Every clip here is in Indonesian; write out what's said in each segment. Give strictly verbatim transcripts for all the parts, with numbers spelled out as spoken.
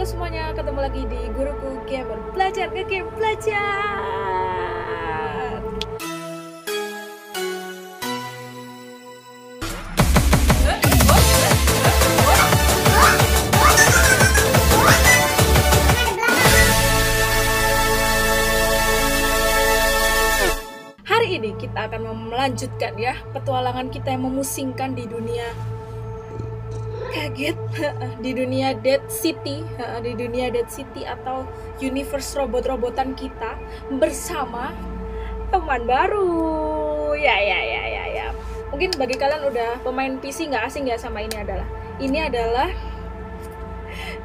halo semuanya, ketemu lagi di Guruku Gamer. Belajar ke game, belajar. Hari ini kita akan melanjutkan ya petualangan kita yang memusingkan di dunia kaget di dunia Dead City, di dunia Dead City atau universe robot-robotan kita bersama teman baru. Ya ya ya ya ya. Mungkin bagi kalian udah pemain P C nggak asing ya sama ini adalah. Ini adalah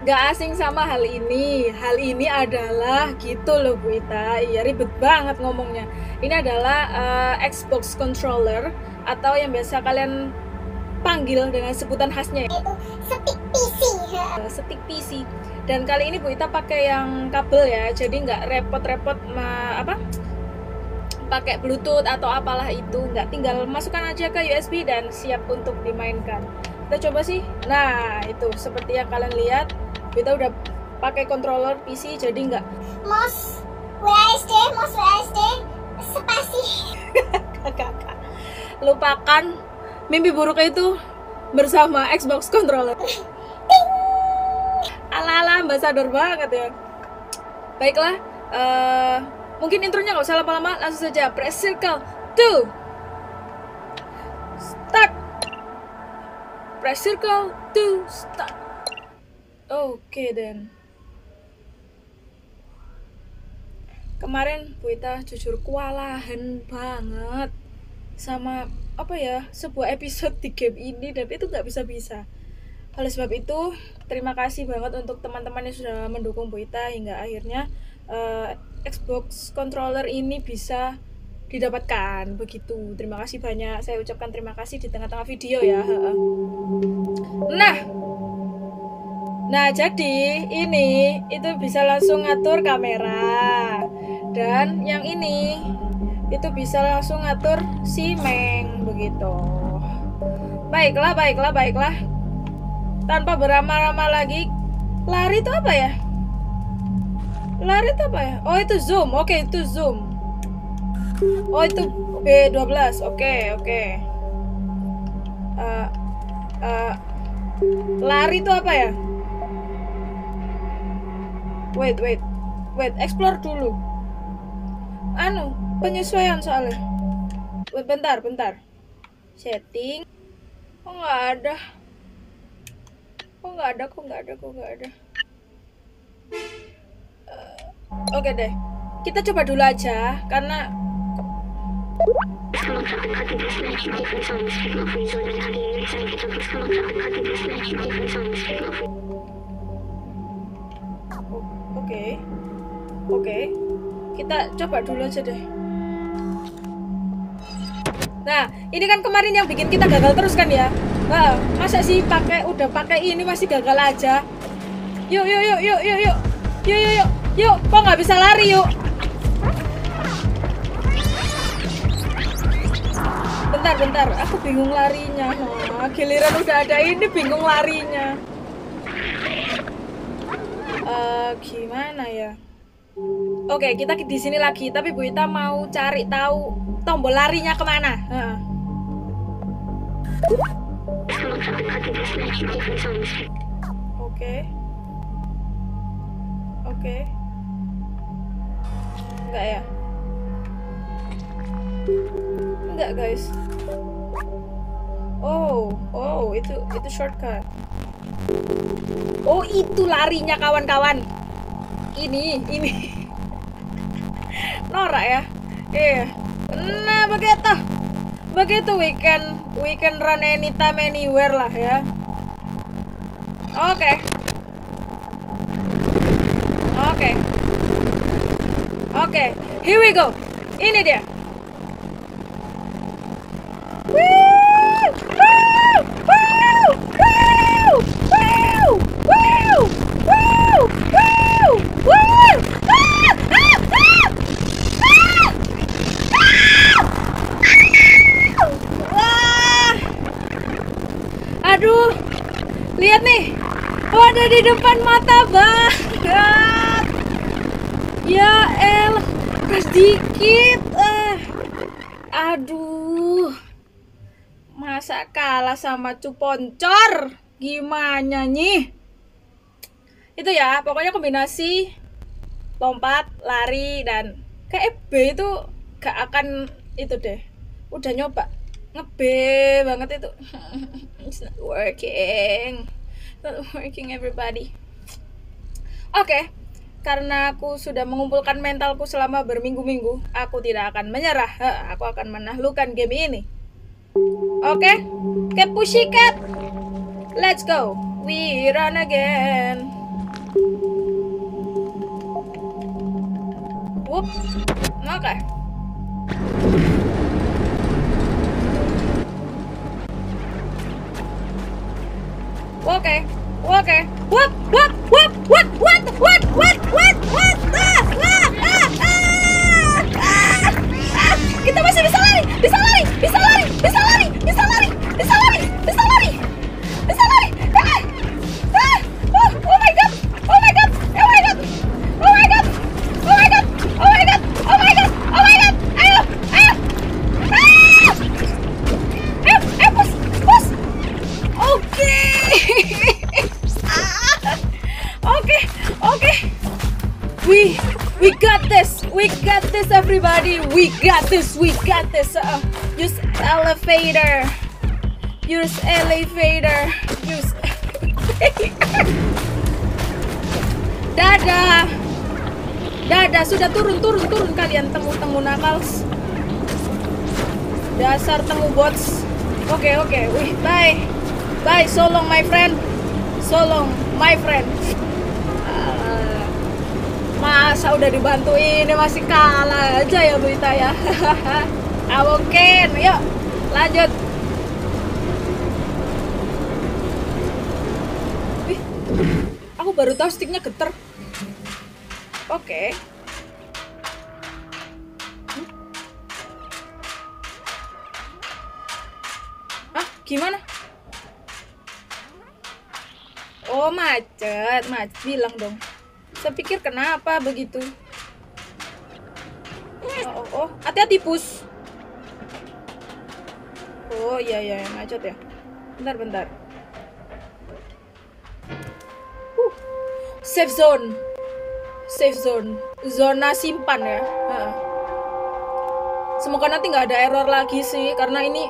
nggak asing sama hal ini. Hal ini adalah gitu loh Bu Ita. Iya ribet banget ngomongnya. Ini adalah uh, Xbox controller atau yang biasa kalian panggil dengan sebutan khasnya ya? Stick P C. Stick P C. Dan kali ini Bu Ita pakai yang kabel ya, jadi nggak repot-repot apa pakai Bluetooth atau apalah itu, nggak, tinggal masukkan aja ke U S B dan siap untuk dimainkan. Kita coba sih. Nah itu seperti yang kalian lihat, Bu Ita udah pakai controller P C, jadi nggak mouse W A S D, mouse W A S D spasi. Kakak lupakan mimpi buruknya itu bersama Xbox controller. Ala-ala ambasador banget ya. Baiklah, uh, mungkin intronya nggak usah lama-lama, langsung saja press circle two start. Press circle two start. Oke then. Kemarin Bu Ita jujur kewalahan banget sama apa ya, sebuah episode di game ini, dan itu nggak bisa-bisa. Oleh sebab itu, terima kasih banget untuk teman-teman yang sudah mendukung Bu Ita hingga akhirnya uh, Xbox controller ini bisa didapatkan. Begitu, terima kasih banyak. Saya ucapkan terima kasih di tengah-tengah video ya. Nah, nah jadi ini itu bisa langsung ngatur kamera, dan yang ini itu bisa langsung ngatur si Meng begitu. Baiklah, baiklah, baiklah. Tanpa berlama-lama lagi, lari itu apa ya? Lari itu apa ya? Oh itu zoom, oke okay, itu zoom. Oh itu B twelve, oke okay, oke. Okay. Uh, uh, lari itu apa ya? Wait wait wait, explore dulu. Anu. Penyesuaian soalnya. Bentar, bentar. Setting. Kok nggak ada? Kok nggak ada? Kok nggak ada? Kok nggak ada? Uh, Oke okay deh. Kita coba dulu aja, karena. Oke, okay. Oke. Okay. Kita coba dulu aja deh. Nah, ini kan kemarin yang bikin kita gagal terus kan ya. Nah, masa sih pakai udah pakai ini masih gagal aja. Yuk, yuk, yuk, yuk, yuk, yuk, yuk, yuk, yuk, yuk. Kok nggak bisa lari yuk? Bentar, bentar. Aku bingung larinya. Nah, giliran udah ada ini bingung larinya. Uh, gimana ya? Oke, kita di sini lagi. Tapi Bu Ita mau cari tahu tombol larinya kemana? Heeh. Oke. Oke. Enggak ya? Enggak, guys. Oh, oh, itu itu shortcut. Oh, itu larinya kawan-kawan. Ini, ini. Norak ya. Iya. Yeah. Nah, begitu. Begitu weekend, weekend run anytime anywhere lah ya. Oke. Okay. Oke. Okay. Oke, okay. Here we go. Ini dia. Woo! Woo! Woo! Woo! Woo! Woo! Woo! Woo! Woo! Lihat nih, oh ada ada di depan mata banget. Ya el, sedikit. Eh. Aduh. Masa kalah sama cuponcor? Gimana nih? Itu ya, pokoknya kombinasi lompat, lari, dan kayak B itu gak akan itu deh. Udah nyoba nge-B banget itu. It's not working. Not working everybody. Oke, okay. Karena aku sudah mengumpulkan mentalku selama berminggu-minggu, aku tidak akan menyerah. Aku akan menaklukkan game ini. Oke, okay. Keep pushing it. Let's go. We run again. Whoop. Oke. Okay. Oke, okay. Oke, okay. What, what, what, what, what, what, what, what, what, ah, ah, ah, ah, ah, ah, kita masih bisa lari, bisa lari, bisa lari, bisa lari, bisa lari, bisa lari, bisa lari, bisa lari, ah, ah, oh, oh my god, oh my god, oh my god, oh my god, oh my god, oh my god, oh my god, oh my god, ayo, ayo, ah, ayo, ayo, push, push, oke. Oke, oke. We we got this. We got this everybody. We got this. We got this. Uh, use elevator. Use elevator. Use elevator. Dadah. Dadah, sudah turun, turun, turun kalian temu-temu nakals. Dasar temu bots. Oke, oke. Okay, okay. Bye. Bye, so long my friend. So long my friend. Uh, masa udah dibantuin, masih kalah aja ya Bu Ita ya. Awoken, yuk lanjut. Wih, aku baru tahu sticknya getar. Oke. Okay. Hmm? Ah, gimana? Oh macet, macet bilang dong. Saya pikir kenapa begitu? Oh, oh, oh. Hati-hati bus. Oh iya iya macet ya. Bentar bentar. Uh, safe zone, safe zone, zona simpan ya. Nah. Semoga nanti nggak ada error lagi sih, karena ini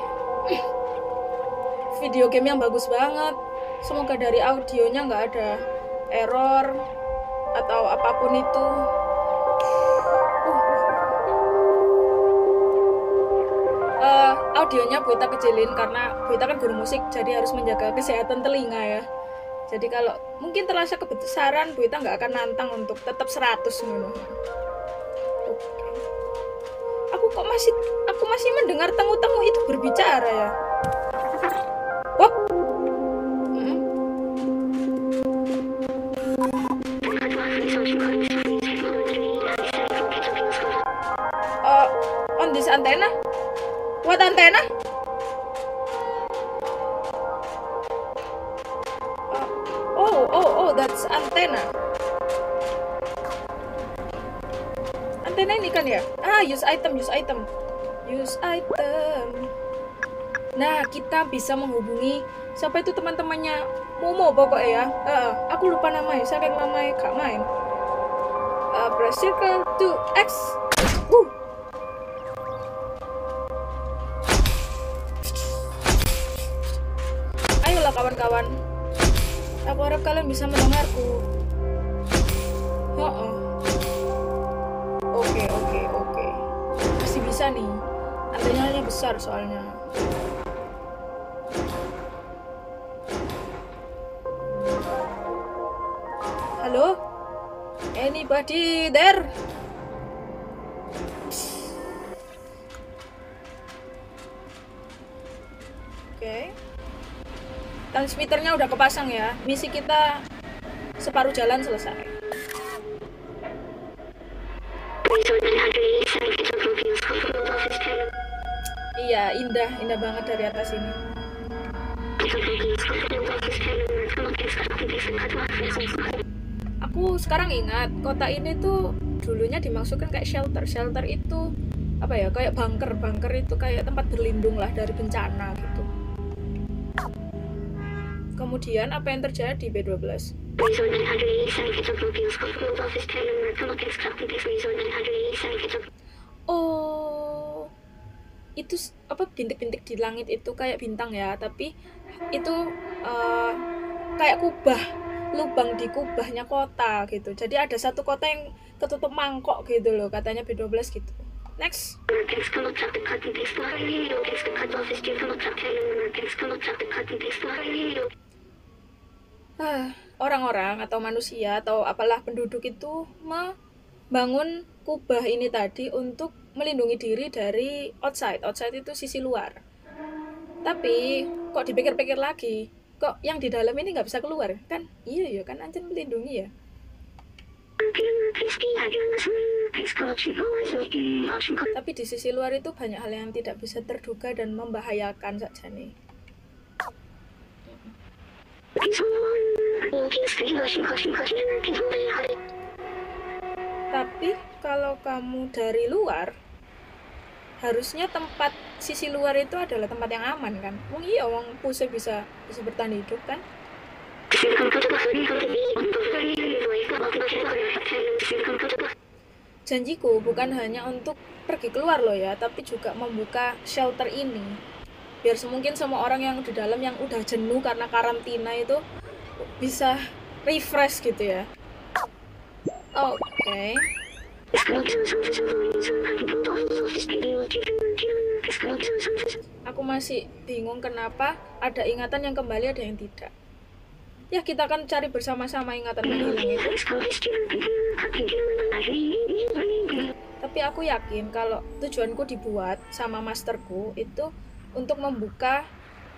video game yang bagus banget. Semoga dari audionya nggak ada error atau apapun itu. Uh, audionya Bu Ita kecilin karena Bu Ita kan guru musik, jadi harus menjaga kesehatan telinga ya. Jadi kalau mungkin terasa kebesaran, Bu Ita nggak akan nantang untuk tetap seratus memang. Okay. Aku kok masih aku masih mendengar tengu-tengu itu berbicara ya. Wop. Uh, on this antenna? What antenna? Uh, oh, oh, oh, that's antenna. Antena ini kan ya? Ah, use item, use item. Use item. Nah, kita bisa menghubungi siapa itu teman-temannya Momo pokoknya ya. Uh, aku lupa namanya, saya kayak namanya Kak Main. Uh, press circle to X. Uh. Ayolah kawan-kawan. Aku harap kalian bisa mendengarku. Oh, oh. Oke, oke, oke. Masih bisa nih. Antenanya besar soalnya. Halo? Anybody there? Oke, okay. Transmitternya udah kepasang ya. Misi kita separuh jalan selesai. Iya, indah, indah banget dari atas ini. Aku sekarang ingat, kota ini tuh dulunya dimaksudkan kayak shelter. Shelter itu apa ya, kayak bunker. Bunker itu kayak tempat berlindung lah dari bencana gitu. Kemudian apa yang terjadi di B twelve? Oh, itu apa, bintik-bintik di langit itu kayak bintang ya, tapi itu uh, kayak kubah, lubang di kubahnya kota gitu. Jadi ada satu kota yang ketutup mangkok gitu loh, katanya B twelve gitu. Next. Orang-orang atau manusia atau apalah penduduk itu membangun kubah ini tadi untuk melindungi diri dari outside. Outside itu sisi luar. Tapi kok dipikir-pikir lagi, kok yang di dalam ini nggak bisa keluar kan? Iya ya kan, anjing melindungi ya. Tapi di sisi luar itu banyak hal yang tidak bisa terduga dan membahayakan saja nih. Tapi kalau kamu dari luar, harusnya tempat sisi luar itu adalah tempat yang aman kan? Wong iya, wong puse bisa bisa bertahan hidup kan? Janjiku bukan hanya untuk pergi keluar loh ya, tapi juga membuka shelter ini biar semungkin semua orang yang di dalam yang udah jenuh karena karantina itu bisa refresh gitu ya. Oke. Okay. Aku masih bingung kenapa ada ingatan yang kembali ada yang tidak. Ya, kita akan cari bersama-sama ingatan menghilang itu. Tapi aku yakin kalau tujuanku dibuat sama masterku itu untuk membuka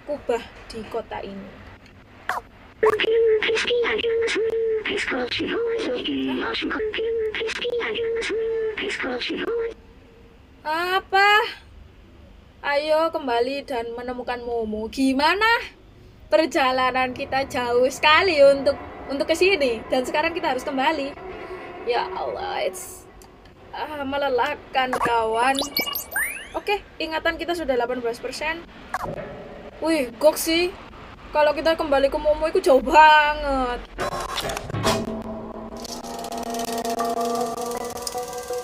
kubah di kota ini. Apa? Ayo kembali dan menemukan Momo. Gimana? Perjalanan kita jauh sekali untuk untuk ke sini dan sekarang kita harus kembali. Ya Allah, it's ah, melelahkan kawan. Oke, ingatan kita sudah delapan belas persen. Wih, gok sih. Kalau kita kembali ke Momo itu jauh banget.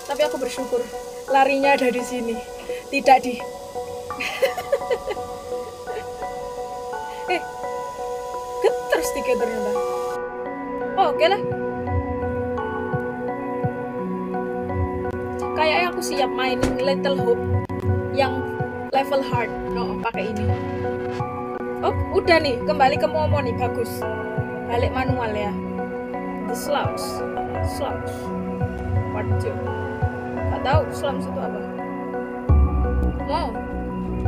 Tapi aku bersyukur larinya ada di sini, tidak di ternyata. Oh, oke okay lah. Kayaknya aku siap main Little Hope yang level hard. No, pakai ini. Oh, udah nih, kembali ke Momo nih, bagus. Balik manual ya. The slums. Slums. Part two. Gak tahu slums itu apa. Mau.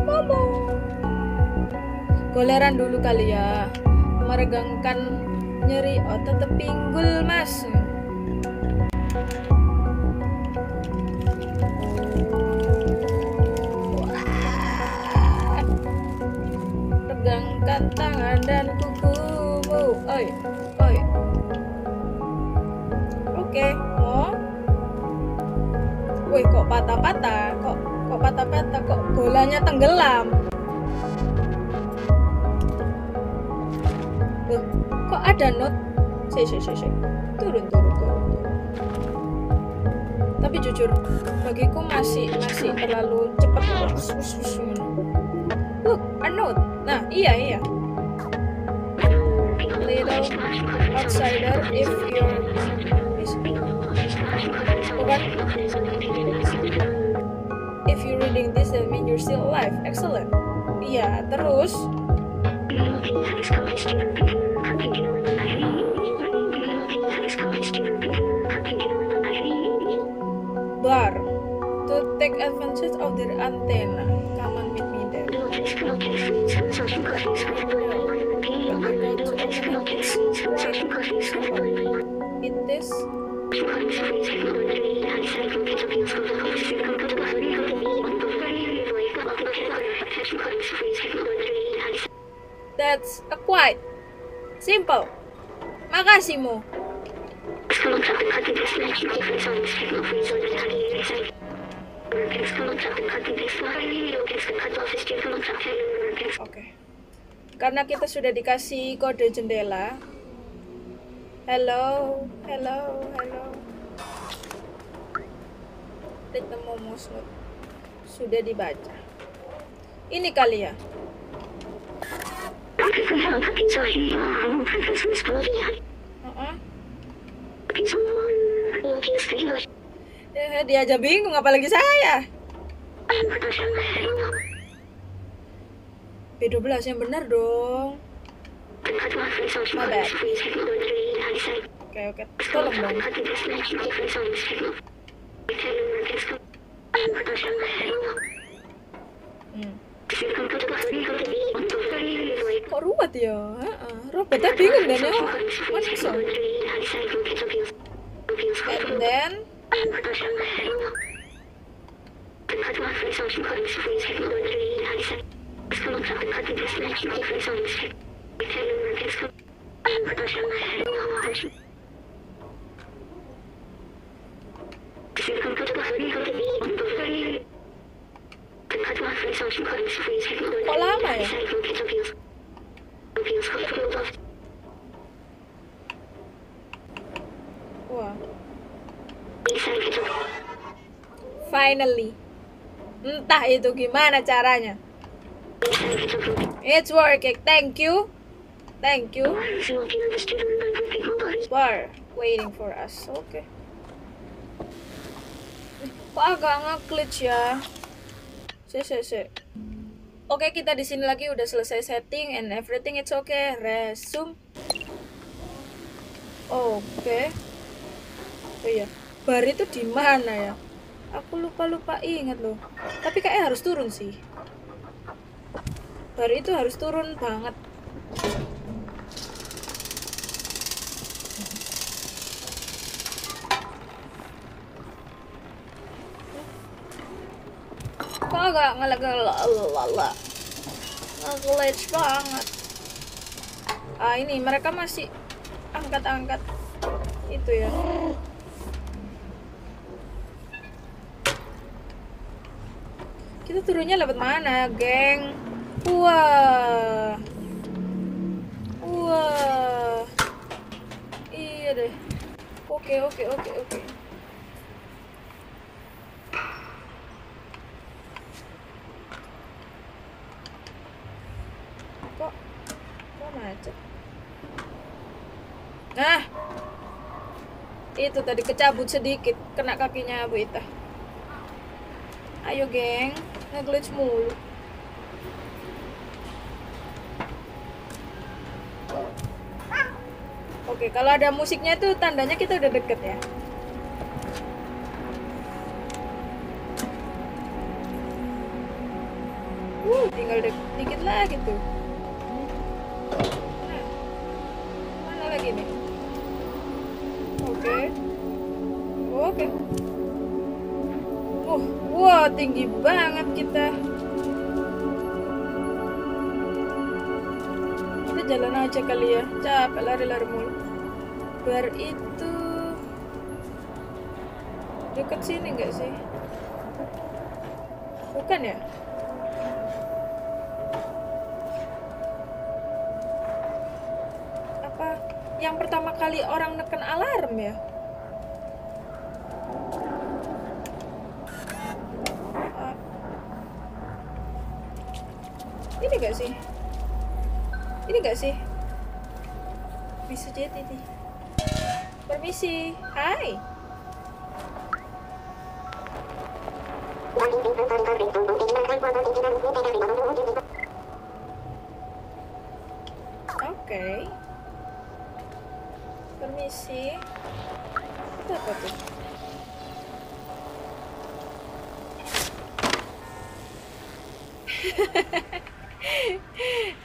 Momo. Goleran dulu kali ya. Meregangkan nyeri otot tepinggul mas. Wah. Regangkan tangan dan kuku. Oi, oi. Oke, mau. Wih, kok patah-patah? Kok kok patah-patah? Kok bolanya tenggelam? Loh, kok ada not? Sih, sih, sih, turun, turun, turun, turun. Tapi jujur, bagiku masih masih terlalu cepat. Look, a note. Nah, iya, iya. Little outsider if you're... Bukan? If you're reading this, that means you're still alive. Excellent. Iya, terus... Bar to take advantage of their antenna. Come and meet me there. It is. That's a quite simple. Kakasimo. Oke. Karena kita sudah dikasih kode jendela. Hello, hello, hello. Ketemu musuh. Sudah dibaca. Ini kali ya. Uh-uh. eh, dia aja bingung, apalagi saya. B twelve yang benar dong. Oke, oke. Tolong dong. Hmm. Kok ruwet ya? Heeh. Robotnya bingung dan ya. Masuk. And then kok lama ya? Wah. Finally. Entah itu gimana caranya. It's working. Thank you. Thank you. We're waiting for us. Oke. Okay. Kok agak nge-glitch ya? Si, si, si. Oke, kita di sini lagi, udah selesai setting and everything, it's okay. Resume. Oke. Okay. Oh iya, bar itu di mana ya? Aku lupa-lupa ingat loh. Tapi kayaknya harus turun sih. Bar itu harus turun banget. Kok agak ngelag-lag ngeglitch banget. Ah ini mereka masih angkat-angkat itu ya. Kita turunnya lewat mana, geng? Wah, wah, iya deh. Oke, oke, oke, oke. Kok, kok macet? Nah, itu tadi kecabut sedikit, kena kakinya Bu Ita. Ayo, geng. Nge-glitch mulu. Oke, kalau ada musiknya tuh tandanya kita udah deket ya. Uh, tinggal deket dikit lagi tuh. Nah, mana lagi nih? Oke, oke. Uh, wow, tinggi banget kita. Kita jalan aja kali ya. Capek lari-lari mulu. Bar itu dekat sini nggak sih? Bukan ya? Apa yang pertama kali orang neken alarm ya? Ini gak sih? Ini gak sih? Bisa jadi nih. Permisi. Hai. Oke. Okay. Permisi. Itu apa tuh?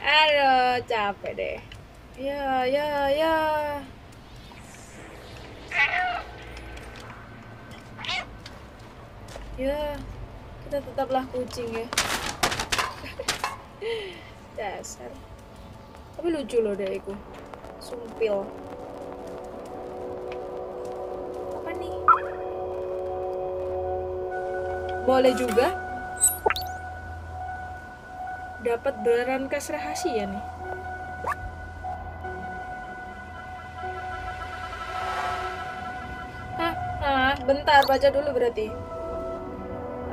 Aduh, capek deh. Ya, ya, ya. Ya, kita tetaplah kucing ya. Dasar. Tapi lucu loh deh itu. Sumpil. Boleh juga. Dapat berangkas rahasia nih. Hah, hah, bentar, baca dulu berarti.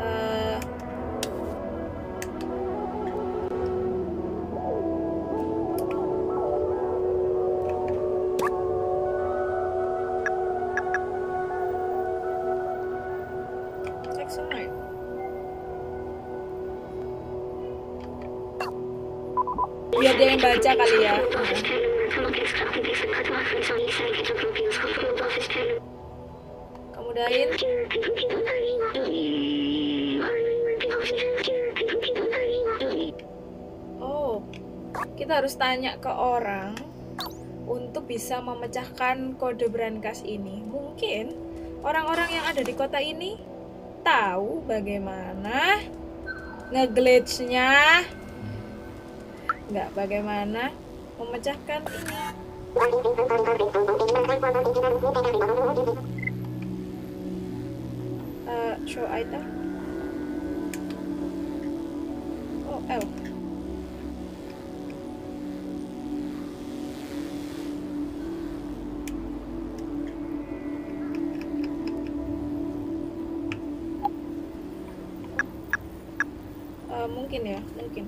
Uh... Biar dia yang baca kali ya. Kemudahin. Oh, kita harus tanya ke orang untuk bisa memecahkan kode brankas ini. Mungkin orang-orang yang ada di kota ini tahu bagaimana nge-glitch-nya. Enggak, bagaimana memecahkan ini. Uh, show item. Oh, L. Uh, mungkin ya, mungkin.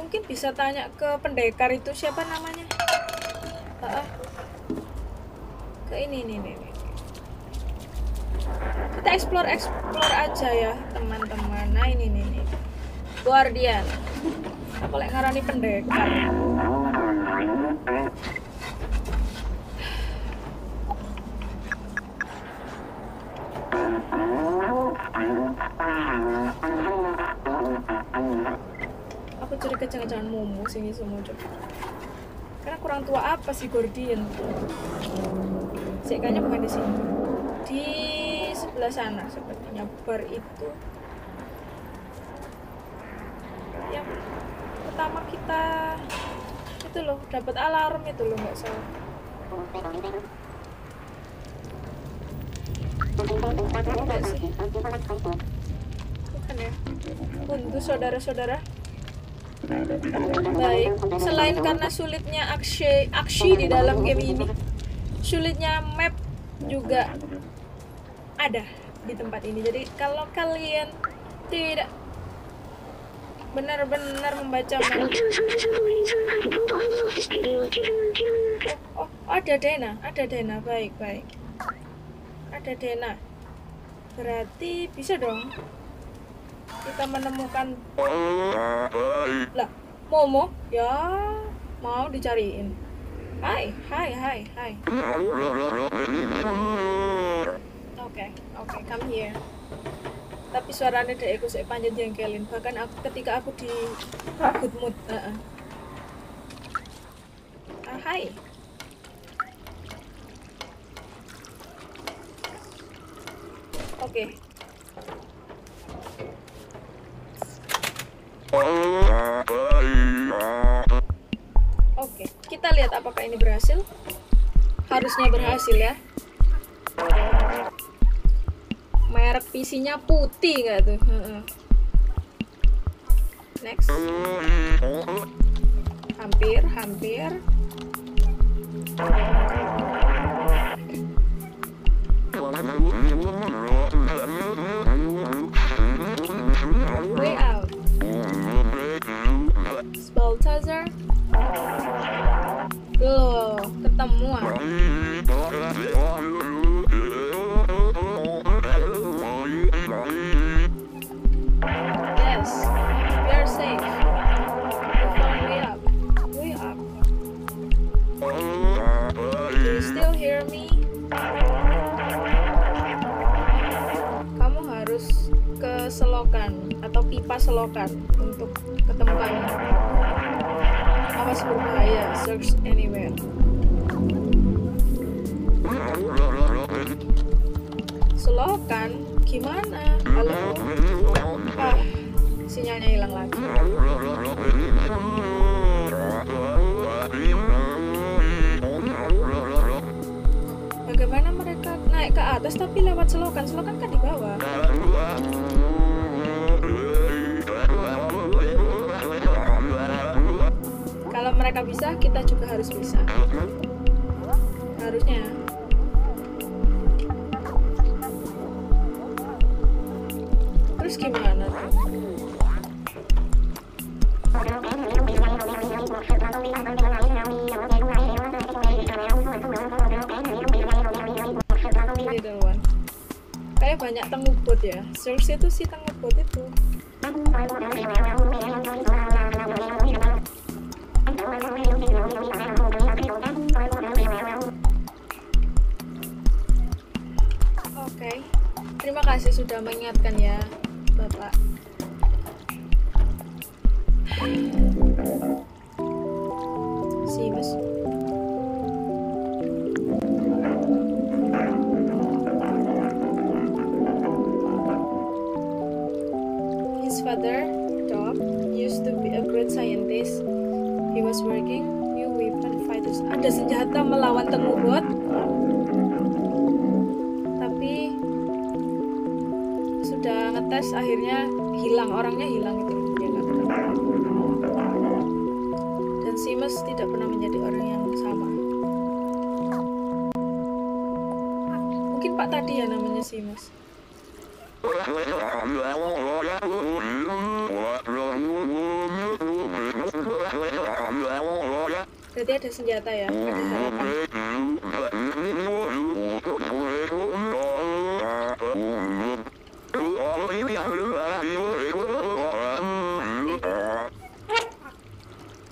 Mungkin bisa tanya ke pendekar itu siapa namanya? Uh, uh. Ke ini nih nih. Kita explore explore aja ya teman-teman. Nah ini nih nih. Guardian. Boleh ngarani pendekar. Jangan-jangan Momo sini semua coba. Karena kurang tua apa sih Guardian? Kayaknya bukan di sini. Di sebelah sana sepertinya bar itu. Yang pertama kita itu loh, dapat alarm itu loh, nggak salah. Bukan sih. Bukan ya? Untuk saudara-saudara. Baik, selain karena sulitnya aksi aksi di dalam game ini, sulitnya map juga ada di tempat ini. Jadi kalau kalian tidak benar-benar membaca map, oh, oh ada Dena, ada Dena, baik baik, ada Dena, berarti bisa dong. Kita menemukan lah Momo ya, mau dicariin. Hai hai hai hai. Oke oke, come here. Tapi suaranya dari aku saya panjang jengkelin. Bahkan aku, ketika aku di good mood. Uh -uh. Ah hai. Oke. Okay. Oke, kita lihat apakah ini berhasil. Harusnya berhasil ya. Merek P C-nya putih nggak tuh? Next. Hampir, hampir. Way out. Balthazar, loh ketemuan. Yes, we are safe. We up, we up. Do you still hear me? Kamu harus ke selokan atau pipa selokan untuk ketemu kami. Awas berbahaya, search anywhere. Selokan, gimana? Halo? Ah, sinyalnya hilang lagi. atas tapi lewat selokan. Selokan kan di bawah. Kalau mereka bisa, kita juga harus bisa. Harusnya. Terus gimana? Kayak banyak tengubot ya. Search itu sih tengubot itu. Oke, terima kasih sudah mengingatkan ya, Bapak. Simas. His father, Doc, used to be a great scientist. He was working new weapon fighters. Ada senjata melawan tengubot. Tapi sudah ngetes akhirnya hilang, orangnya hilang itu. Dan Simas tidak pernah menjadi orang yang sama. Mungkin Pak tadi ya namanya Simas. Jadi ada senjata ya. Ada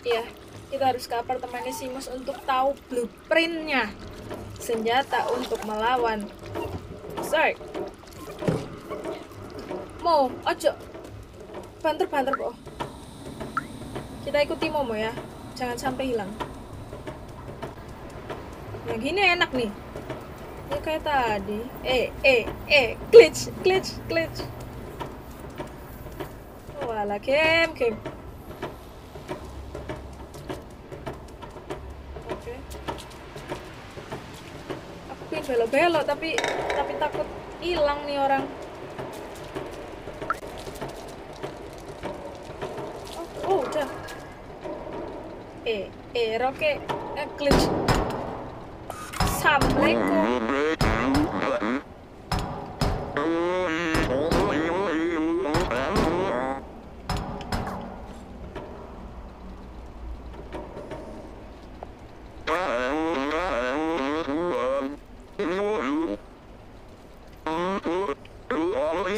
ya, kita harus ke apartemennya Simas untuk tahu blueprintnya senjata untuk melawan. Sorry, Mo, ojo banter-banter kok. Kita ikuti Momo ya, jangan sampai hilang. Nah gini enak nih. Ini kayak tadi. Eh, eh, eh, glitch, glitch, glitch. Walah, game, game. Belok-belok tapi tapi takut hilang nih orang. Oh, oh udah. Eh, eh roke glitch. Sampai kok.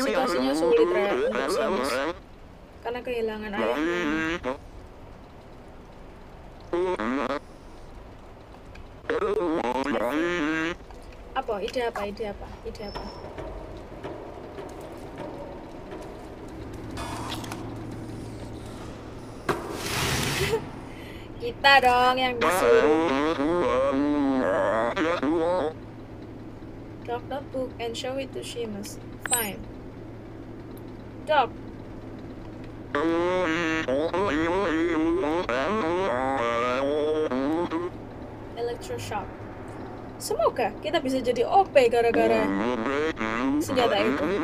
Situasinya sulit ya, karena kehilangan ayah. Apa? Ide apa? Ide apa? Ide apa? Kita dong yang disuruh. Doc, notebook and show it to Simas. Fine. Doc. Electroshock. Semoga kita bisa jadi O P gara-gara senjata itu. Oke,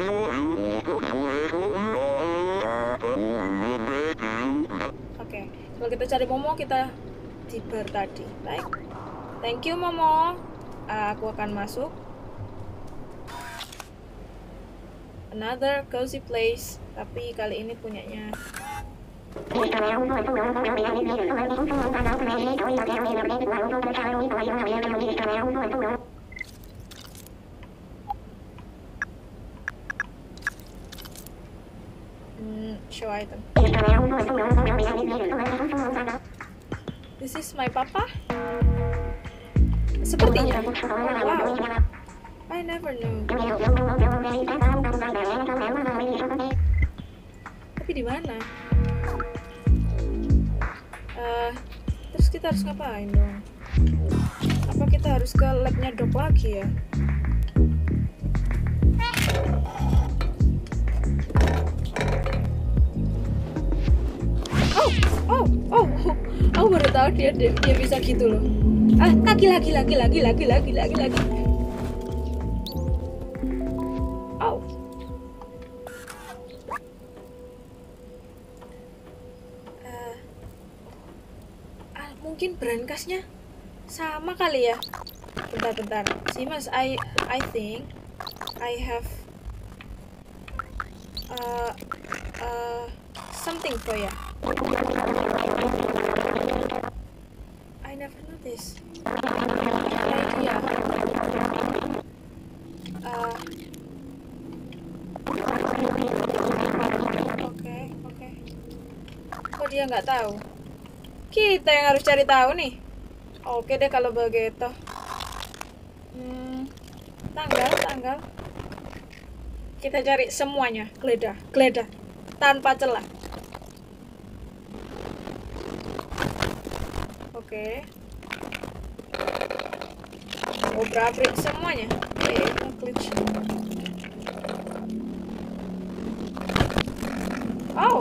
okay. Kalau kita cari Momo kita di bar tadi. Baik. Thank you Momo. Aku akan masuk. Another cozy place, tapi kali ini punyanya. Hmm, show item. This is my papa. Sepertinya. Wow. I never knew. Tapi di mana? Uh, terus kita harus ngapain dong? Apa kita harus ke labnya Doc lagi ya? Oh, oh, oh, oh, aku baru tahu dia dia, dia bisa gitu loh. Ah, lagi, lagi, lagi, lagi, lagi, lagi, lagi, lagi. Mungkin brand khasnya sama kali ya. Bentar-bentar, Simas, I I think I have uh, uh, something for ya. I never noticed. Idea. Uh, Oke, oke. Kok dia nggak tahu? Kita yang harus cari tahu nih. Oke deh kalau begitu. Hmm, tanggal, tanggal. Kita cari semuanya, geledah, geledah, tanpa celah. Oke. Obrak-abrik semuanya. Oke, glitch. Oh.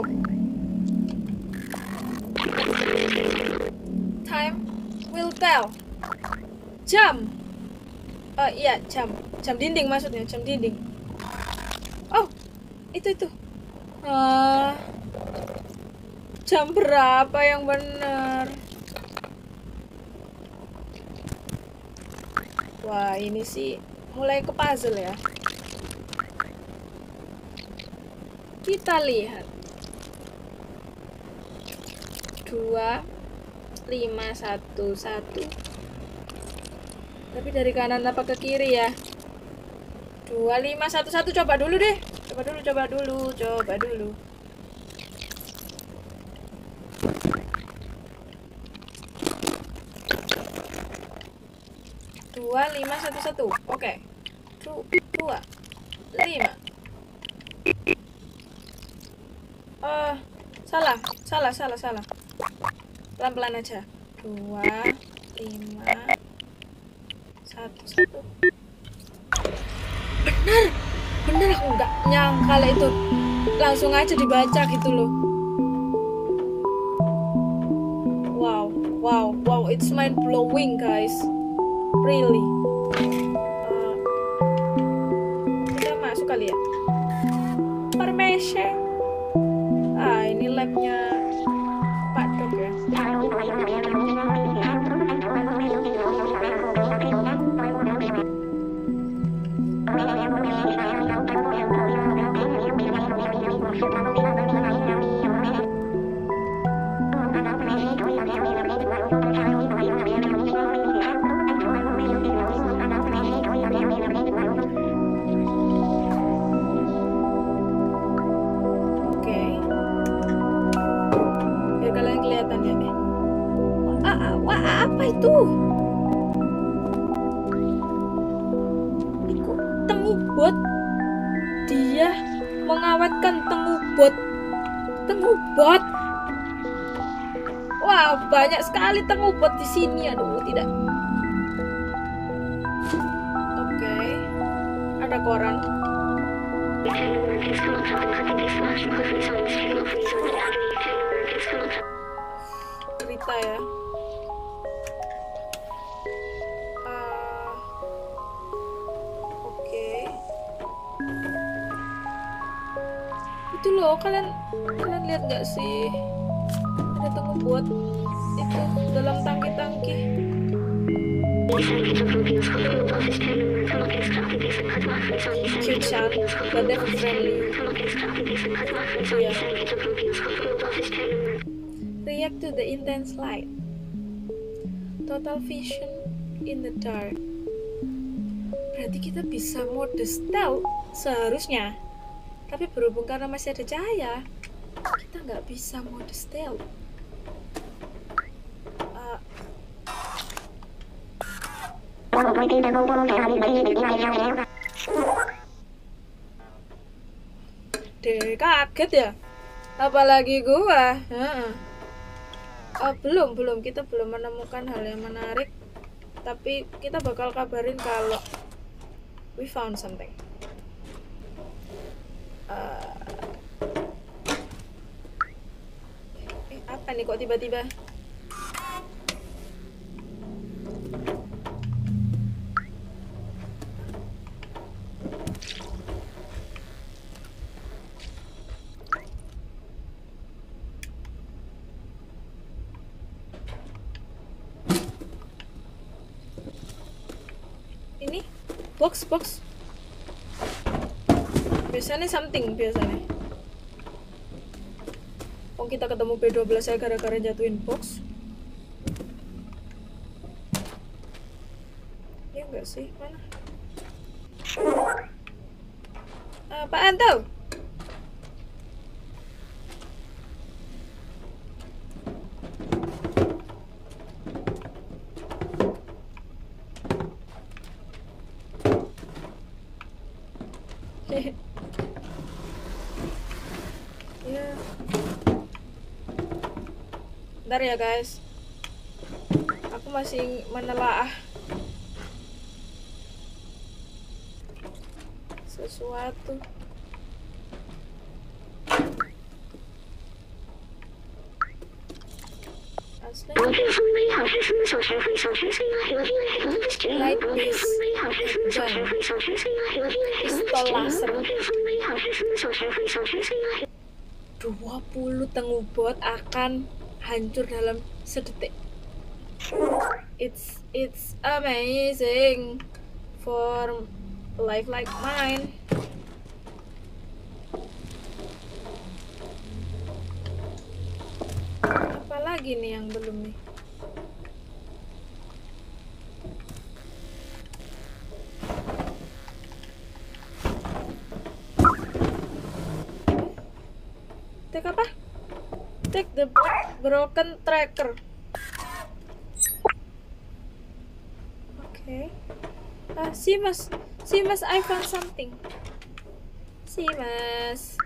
Time will tell. Jam. Oh iya, jam. Jam dinding maksudnya, jam dinding. Oh, itu itu. Uh, jam berapa yang benar? Wah, ini sih mulai ke puzzle ya. Kita lihat. dua lima satu satu. Tapi dari kanan apa ke kiri ya? dua lima satu satu coba dulu deh. Coba dulu, coba dulu, coba dulu. dua lima satu satu. Oke. dua lima. Eh, salah, salah, salah, salah. Pelan-pelan aja. dua lima Satu, satu. Bener, bener, aku nggak nyangka lah itu langsung aja dibaca gitu loh. Wow, wow, wow, it's mind blowing guys, really. Uh, kita masuk kali ya. Permisi. Ah, ini labnya Pak Dok ya. Tengubot. Wah, banyak sekali tengubot di sini. Aduh, tidak. Oke. Okay. Ada koran. Cerita ya. Uh, Oke. Okay. Itu loh, kalian kalian lihat nggak sih ada tengubot itu dalam tangki-tangki. React to the intense light. Total vision in the dark. Berarti kita bisa mode stealth seharusnya. Tapi berhubung karena masih ada cahaya, kita nggak bisa mode stealth. Uh. Deh, kaget ya? Apalagi gua. Uh. Uh, belum, belum. Kita belum menemukan hal yang menarik. Tapi kita bakal kabarin kalau we found something. Uh, eh, apa nih kok tiba-tiba? Box, box. Biasanya something, biasanya. Oh, kita ketemu B twelve saya gara-gara jatuhin box. Ya enggak sih, mana? Apaan tuh? Bentar ya guys, aku masih menelaah sesuatu. Asli. Light this pistol laser. Dua puluh tengubot akan hancur dalam sedetik. It's it's amazing for life like mine. Apalagi nih yang belum nih? Take apa? Take the broken tracker. Okay. Ah, Simas, Simas, I found something. Simas.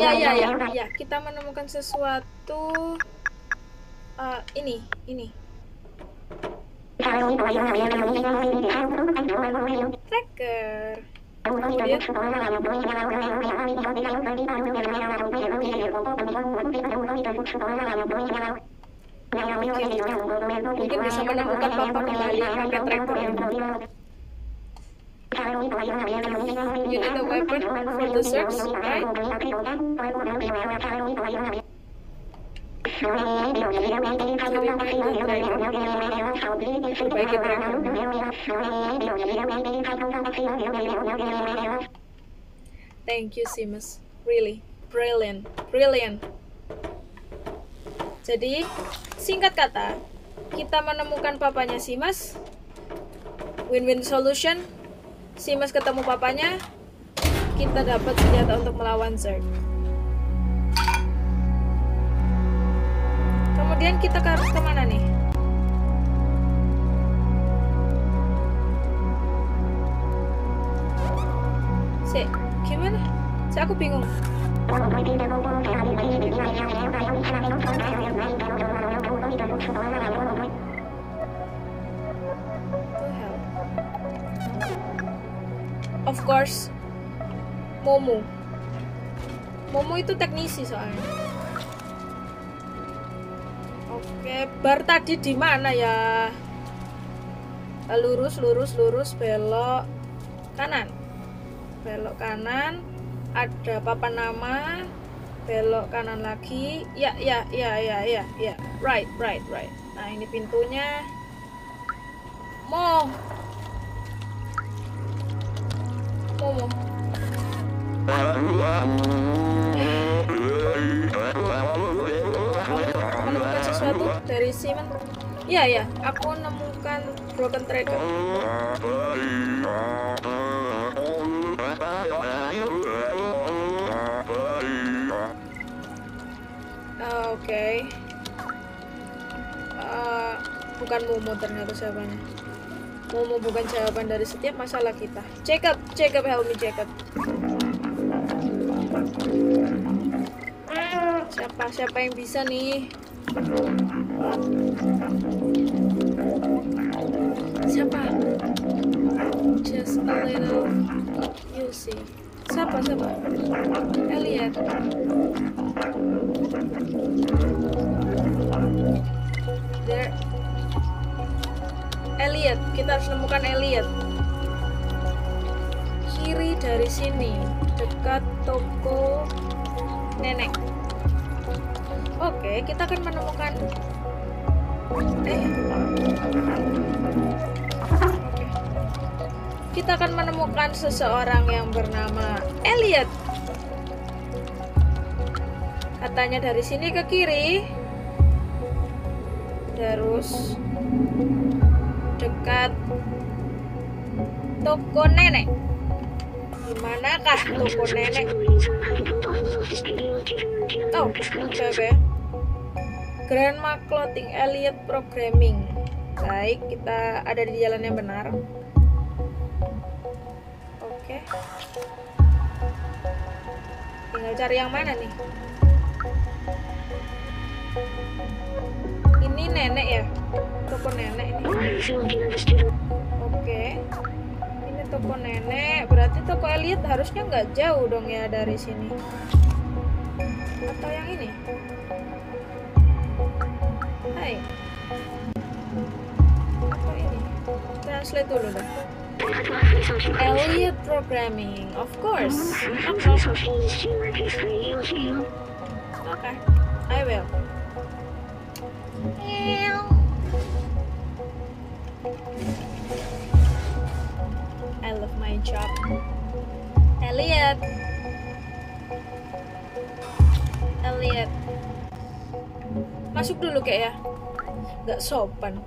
Ya, ya, ya, ya. Kita menemukan sesuatu. Uh, ini, ini. Tracker. Mungkin bisa menemukan papa kembali pakai tracker. You need a weapon for the search, right? Thank you, Simas. Really, brilliant, brilliant. Jadi, singkat kata, kita menemukan papanya Simas. Win-win solution. Simas ketemu papanya, kita dapat senjata untuk melawan Zerg. Kemudian kita harus kemana nih? Si, gimana? Si, aku bingung. Of course, Momo. Momo itu teknisi soalnya. Oke, bar tadi di mana ya? Lurus, lurus, lurus, belok kanan. Belok kanan, ada papan nama. Belok kanan lagi. Ya, ya, ya, ya, ya, ya. Right, right, right. Nah, ini pintunya. Mo. Momo. Dari Simon, iya ya, aku nemukan broken tracker. Oh, Oke, okay. uh, bukan Momo ternyata jawabannya. Momo bukan jawaban dari setiap masalah kita. Check up, check up, help me check up. Siapa, siapa yang bisa nih? Siapa? Just a little, you see. Siapa, siapa? Elliot. There. Elliot, kita harus nemukan Elliot. Kiri dari sini, dekat toko nenek. Oke, okay, kita akan menemukan Kita akan menemukan seseorang yang bernama Elliot. Katanya dari sini ke kiri, terus dekat toko nenek. Dimanakah toko nenek? Oh, oke. Grandma Clothing Elliot Programming. Baik, kita ada di jalan yang benar. Oke. Tinggal cari yang mana nih? Ini nenek ya? Toko nenek ini. Oke. Ini toko nenek, berarti toko Elliot harusnya nggak jauh dong ya dari sini. Atau yang ini? Hai. Apa ini? Translate dulu dong. Elliot Programming, of course. Okay, I will. I love my job. Elliot. Elliot. Masuk dulu kayak ya. Gak sopan.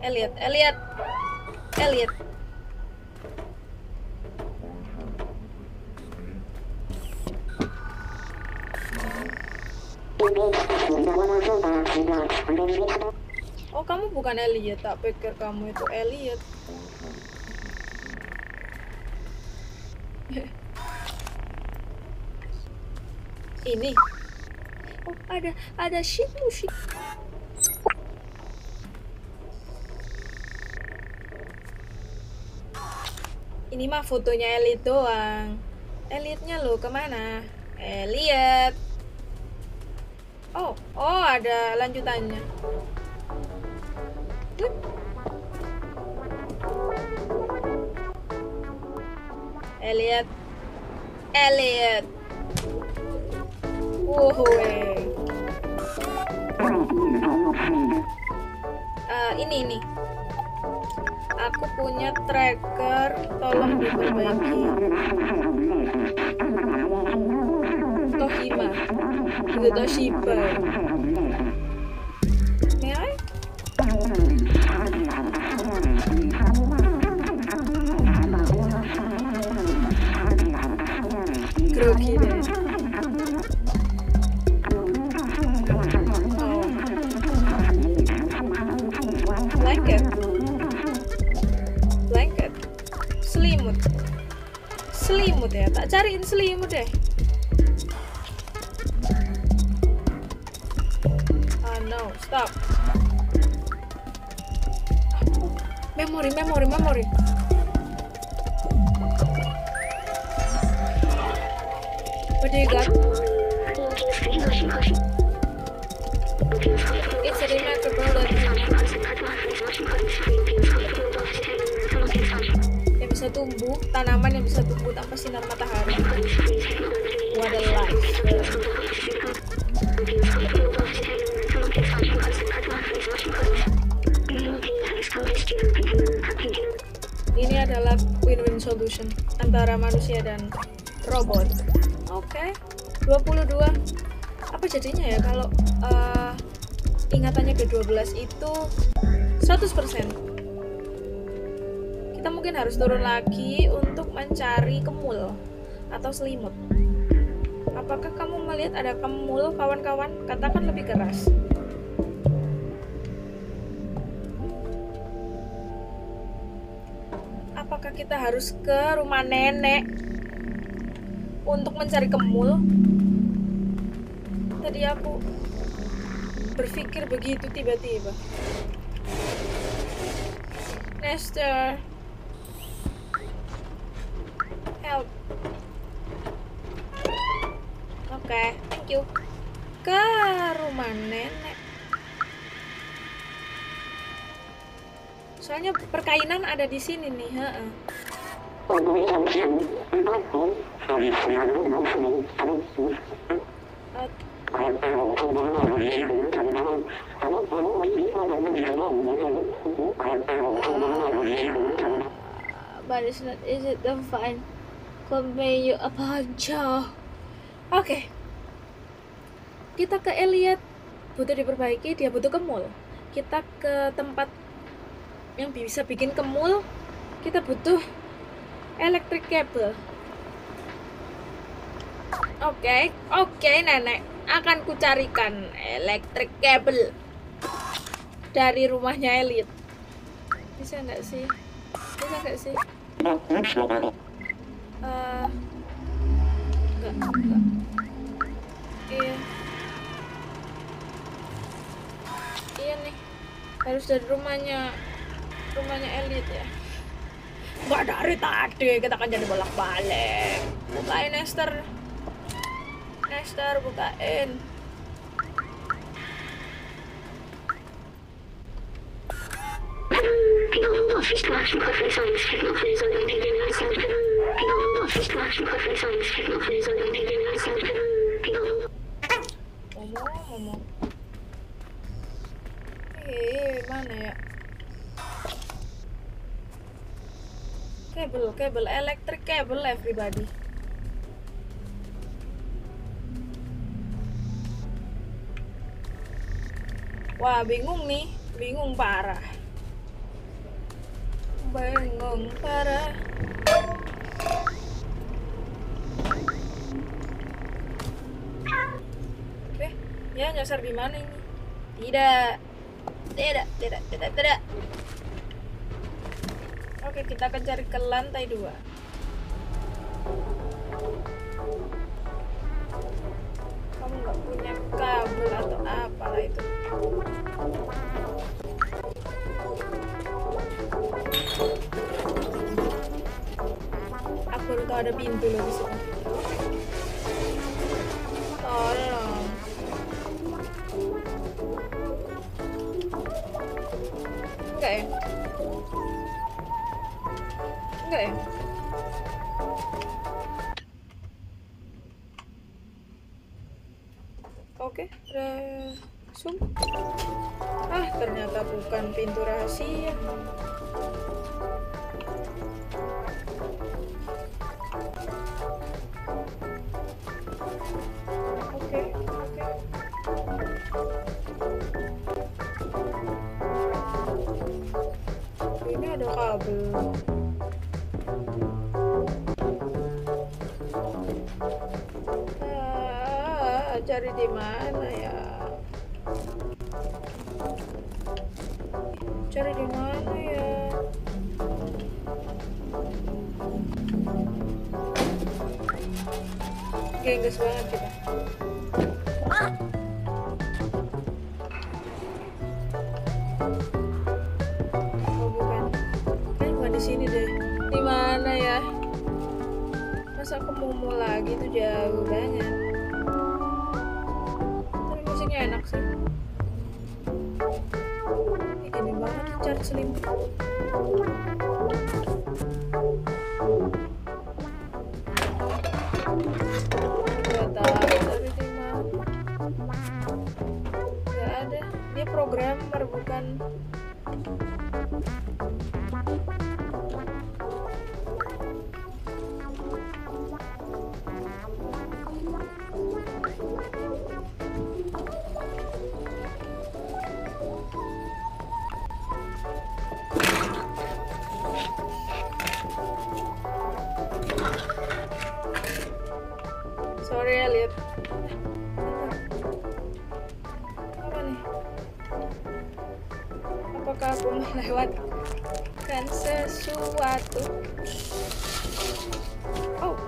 Elliot, Elliot. Elliot. Oh, kamu bukan Elliot. Tak pikir kamu itu Elliot. Ini. Oh, ada ada shit musik. Ini mah fotonya Elliot doang. Elliotnya lo kemana? Elliot. Oh, oh ada lanjutannya. Klik. Elliot. Elliot. Wohoe. Uh, ini ini. Aku punya tracker, tolong diperbaiki. Tohima. Toshiba. Merah? Grogi deh. Oh. Blanket. Blanket. Selimut. Selimut ya, tak cariin selimut deh. No, stop. Memori, memori, memori. What do you got? It's a remarkable yang bisa tumbuh, tanaman yang bisa tumbuh tanpa sinar matahari. What a life. Ini adalah win-win solution antara manusia dan robot. Oke, okay. dua puluh dua. Apa jadinya ya kalau uh, ingatannya B twelve itu seratus persen. Kita mungkin harus turun lagi untuk mencari kemul atau selimut. Apakah kamu melihat ada kemul, kawan-kawan? Katakan lebih keras. Apakah kita harus ke rumah nenek untuk mencari kemul? Tadi aku berpikir begitu tiba-tiba. Nestor, help. Oke, okay, thank you. Ke rumah nenek. Soalnya perkainan ada di sini nih, heeh. Uh, But it's not, is it the fine? Convey you upon Joe. Oke, kita ke Elliot, butuh diperbaiki, dia butuh kemul. Kita ke tempat yang bisa bikin kemul, kita butuh electric cable. Oke, okay, oke okay, nenek, akan kucarikan electric cable dari rumahnya Elliot. Bisa nggak sih? Bisa nggak sih? Uh, enggak, enggak. Iya. Iya nih, harus dari rumahnya, rumahnya Elliot ya. Nggak dari tadi, kita kan jadi bolak-balik. Bukain Esther. Nestor, bukain. Momo, Momo. Eh, mana ya? Kabel, kabel, electric kabel, everybody. Wah, bingung nih, bingung parah. Bingung parah. Oke, ya nyasar di mana ini? Tidak. Tidak, tidak, tidak, tidak. Oke, kita akan cari ke lantai dua. Kamu nggak punya kabel atau apalah itu. Aku baru tahu ada pintu loh di sini. Tolong. Enggak ya? Enggak ya? Oke, langsung. Ah, ternyata bukan pintu rahasia. Oke, oke. Ini ada kabel. Cari di mana ya? Cari di mana ya? Gengges banget kita. Oh bukan, kayaknya bukan di sini deh. Di mana ya? Masa aku mau lagi tuh jauh banget. Enak sih. Ini gini banget charge slim. Gak tau tapi dimana. Gak ada. Dia programmer bukan. Sorry Elliot. Apa nih? Apakah aku melewatkan sesuatu? Oh,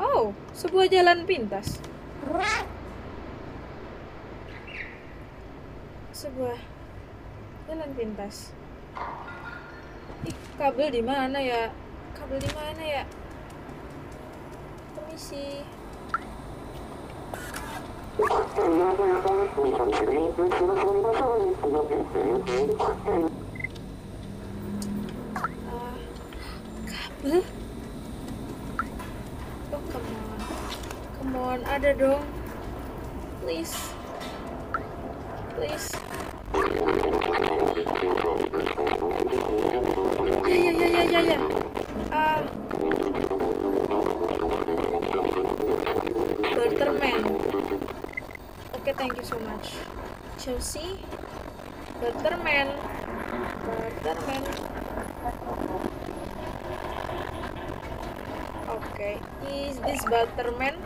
oh, sebuah jalan pintas. Sebuah jalan pintas. Ih, kabel di mana ya? Kabel di mana ya? Permisi. Ah, kabel? Oh, kemana? Kemana? come on, ada dong. Please. Please. Ya ya ya ya ya. Um, Butterman. Oke, okay, thank you so much. Chelsea. Butterman. Butterman. Oke, okay. Is this Butterman?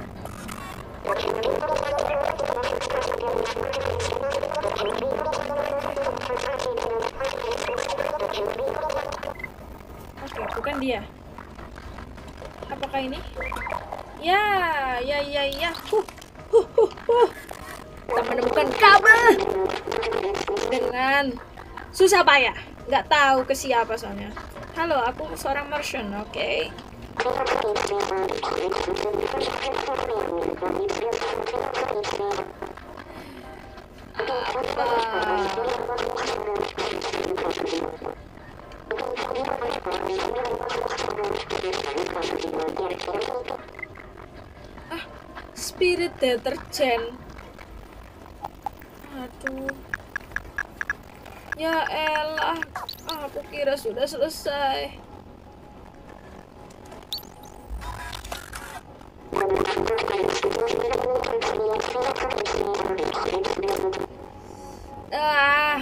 Oke, bukan dia. Apakah ini? Ya, ya, ya, ya. Huh, huh, huh, huh. Kita menemukan kabel dengan susah payah. Nggak tahu ke siapa soalnya. Halo, aku seorang merchant, oke. Okay. Ah, spirit deterjen. Aduh. Ya elah, ah, aku kira sudah selesai. Ah.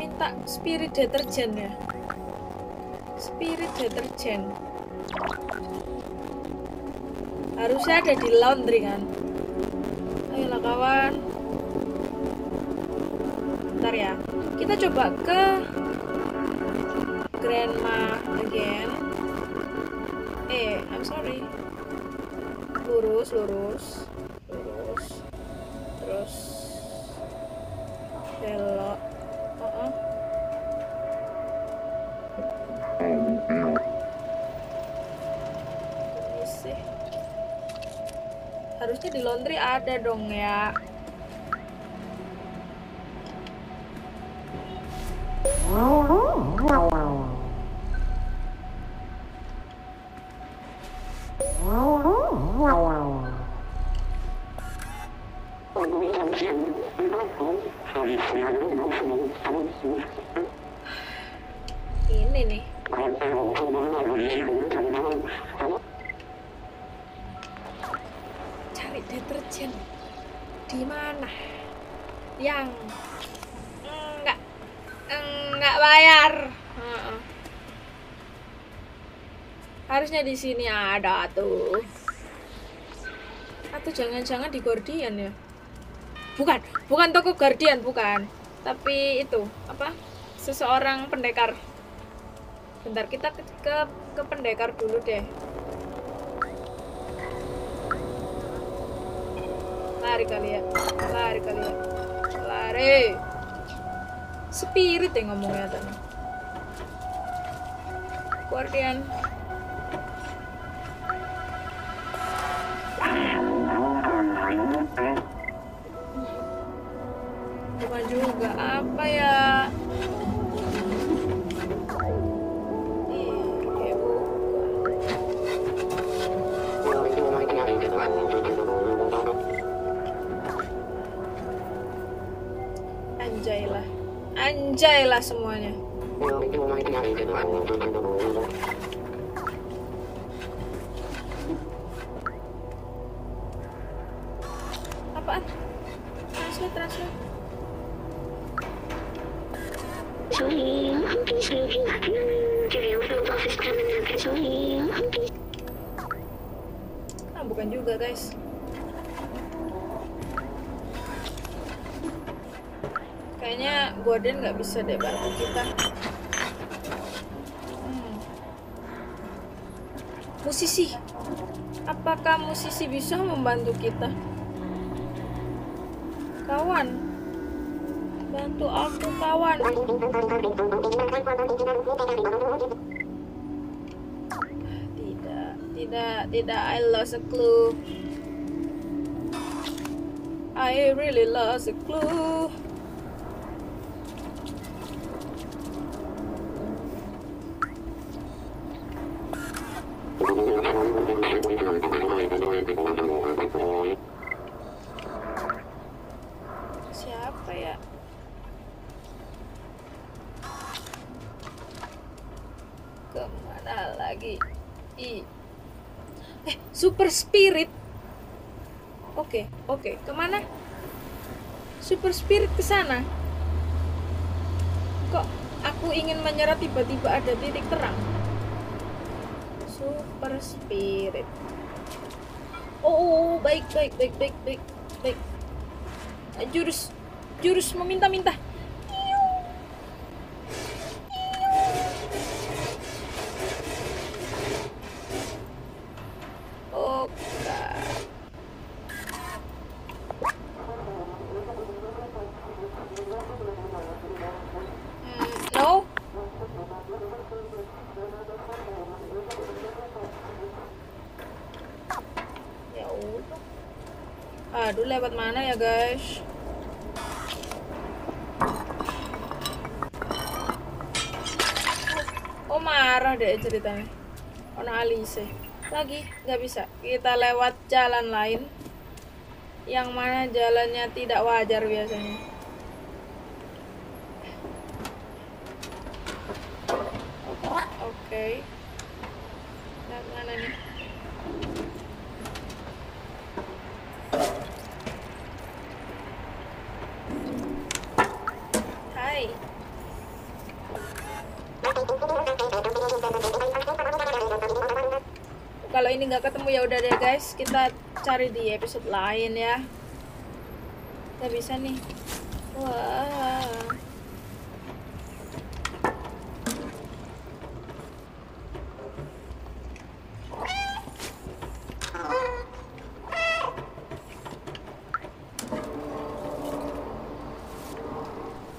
Minta spirit deterjen ya. Spirit deterjen. Harusnya ada di laundry kan. Ayolah kawan. Bentar ya. Kita coba ke Grandma again. Eh, I'm sorry. Lurus, lurus, lurus, terus belok. Uh -uh. Sih. Harusnya di laundry ada dong ya. Di sini ada tuh. Atau jangan-jangan di Guardian ya? Bukan, bukan toko Guardian, bukan. Tapi itu apa? Seseorang pendekar. Bentar, kita ke ke, ke pendekar dulu deh. Lari kali ya, lari kali ya, lari. Spirit yang ngomongnya tadi. Guardian. Bukan juga apa ya? Anjaylah, anjaylah semuanya. Guardian nggak bisa deh bantu kita. Hmm. Musisi, apakah musisi bisa membantu kita? Kawan, bantu aku kawan. Tidak, tidak, tidak. I lost a clue. I really lost a clue. Siapa ya? Kemana lagi? I. Eh, Super Spirit. Oke, oke. Kemana? Super Spirit ke sana. Kok aku ingin menyerah tiba-tiba ada titik terang. Super Spirit. Oh, baik, baik, baik, baik, baik, baik. Jurus, jurus meminta-minta. Aduh, lewat mana ya guys? Oh, marah deh ceritanya. Ono Alise. Lagi nggak bisa. Kita lewat jalan lain. Yang mana jalannya tidak wajar biasanya. Oke. Okay. Nah, mana nih? Kalau ini nggak ketemu ya udah deh guys, kita cari di episode lain ya. Nggak bisa nih. Wah.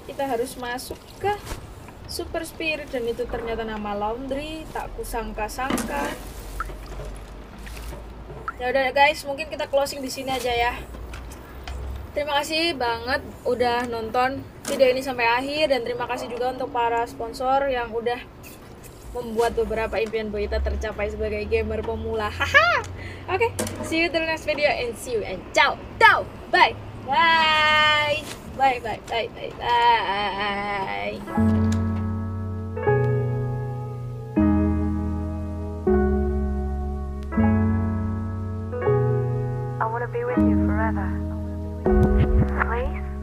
Kita harus masuk ke Super Spirit dan itu ternyata nama laundry, tak kusangka-sangka. Ya udah guys, mungkin kita closing di sini aja ya. Terima kasih banget udah nonton video ini sampai akhir dan terima kasih juga untuk para sponsor yang udah membuat beberapa impian Boyita tercapai sebagai gamer pemula. Haha. Oke, okay, see you till next video and see you and ciao. Ciao. Bye. Bye. Bye bye bye bye bye. Bye. Be with you forever. Please?